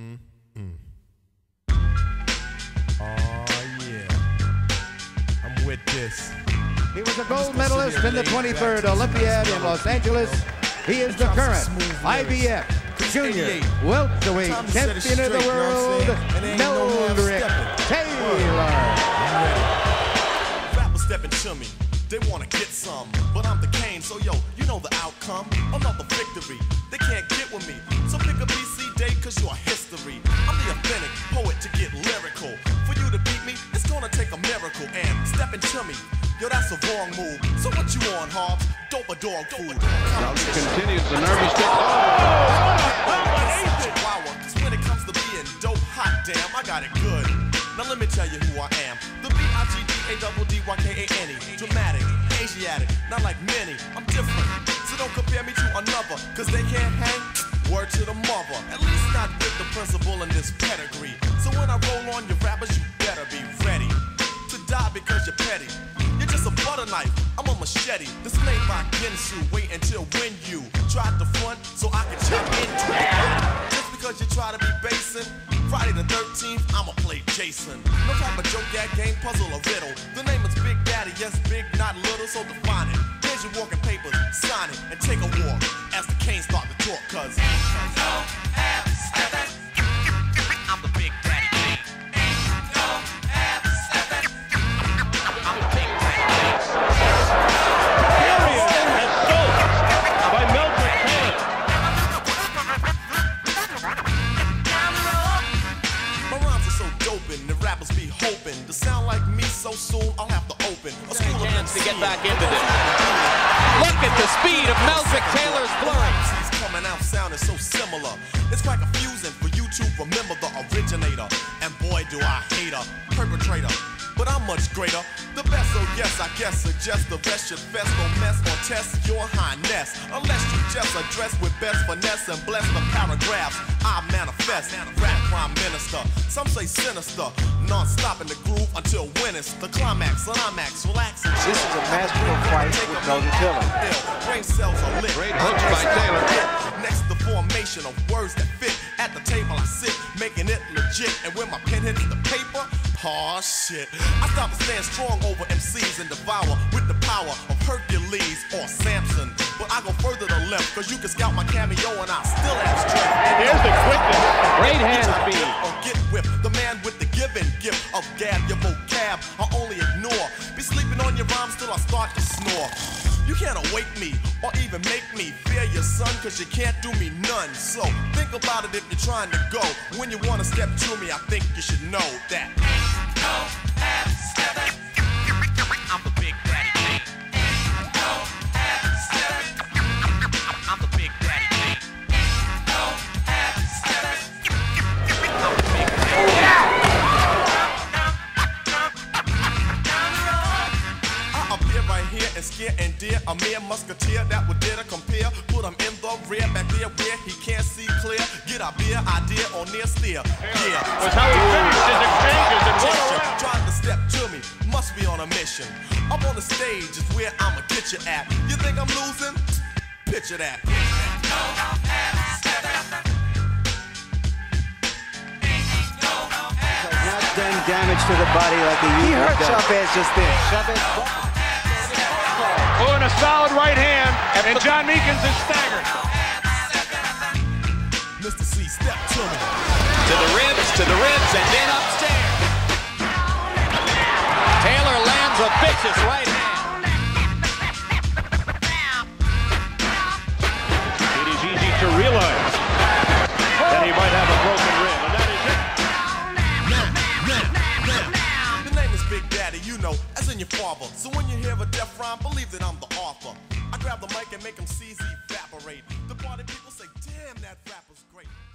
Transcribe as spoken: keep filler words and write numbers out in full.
Mm -mm. Oh, yeah. I'm with this. He was a gold medalist in the twenty-third Olympiad in Los Angeles. He is the current I B F Junior Welterweight Champion of the World, Meldrick Taylor. Rappers stepping to me. They want to get some, but I'm the Kane, so yo, you know the outcome. Another victory, they can't get with me. So pick a B C day, cause you are history. I'm the authentic poet to get lyrical. For you to beat me, it's gonna take a miracle. And stepping to me, yo, that's a wrong move. So what you on, Hobbs? Dope a dog food. Continues the nervous stick. Oh! Wow, cause when it comes to being dope, hot damn, I got it good. Now let me tell you who I am. The B I G D A D D Y K A N E. Dramatic, Asiatic, not like many. I'm different, so don't compare me to another, cause they can't hang. Word to the mother. At least not with the principal in this pedigree. So when I roll on your rappers, you better be ready to die because you're petty. You're just a butter knife, I'm a machete. This made by Ginsu. Wait until when you tried to front, so I can jump into it. Just because you try to be basing Friday the thirteenth, I'ma play Jason. No type of joke, that game, puzzle, or riddle. The name is Big Daddy, yes, big, not little, so define it. Here's your walking papers, sign it, and take a walk as the Canes start to talk, cuz I'm the Big Daddy Kane. I'm the Big Daddy Kane. Period and sold by Meldrick Taylor. And the rappers be hoping to sound like me so soon. I'll have to open a school of to get back into this. Look at the speed of Meldrick Taylor's flourish. He's coming out sounding so similar. It's quite confusing for you to remember the originator. And boy, do I hate her, perpetrator. But I'm much greater, the best. So yes, I guess suggest the best. Your best don't mess or test your highness, unless you just address with best finesse and bless the paragraphs. I manifest, rap prime minister. Some say sinister, non-stop in the groove until when it's the climax. And IMAX, relax. This is a masterful fight with Meldrick Taylor. Brain cells are lit. Great hunch by Taylor. Next, the formation of words that fit. At the table I sit, making it legit. And when my pen hits the paper, aw, shit. I stop and stand strong over M Cs and devour with the power of Hercules or Samson. But I go further to left, cause you can scout my cameo and I still have strength. There's the quickness. Great hand speed. Or get whipped. The man with the given gift of gab. Your vocab I only ignore. Be sleeping on your rhymes till I start to snore. You can't awake me or even make me fear your son, cause you can't do me none. So think about it if you're trying to go. When you wanna step to me, I think you should know that. I'm the Big Daddy Kane. I'm the Big Daddy Kane. I'm the Big Daddy Kane. I appear right here and scare and dear. A mere musketeer that would dare to compare. Put him in the rear, back there where he can't see clear. Get a beer idea or near steer. Yeah. That's how he finishes the changes and what a round. Trying to step to me, must be on a mission. Up on the stage is where I'ma get you at. You think I'm losing? Picture that. Has not done damage to the body like he usually does. He hurt Chavez just there. Chavez. Oh, and a solid right hand, and John Meekins is staggered. Mister C, step to me. To the ribs, to the ribs, and then upstairs. Taylor lands a vicious right hand. It is easy to realize that he might have a broken rib, and that is it. Now, now, now. The name is Big Daddy, you know, as in your father. So when you hear a death rhyme, believe that I'm the author. I grab the mic and make him seize, evaporate. The party people say, damn, that rapper's great.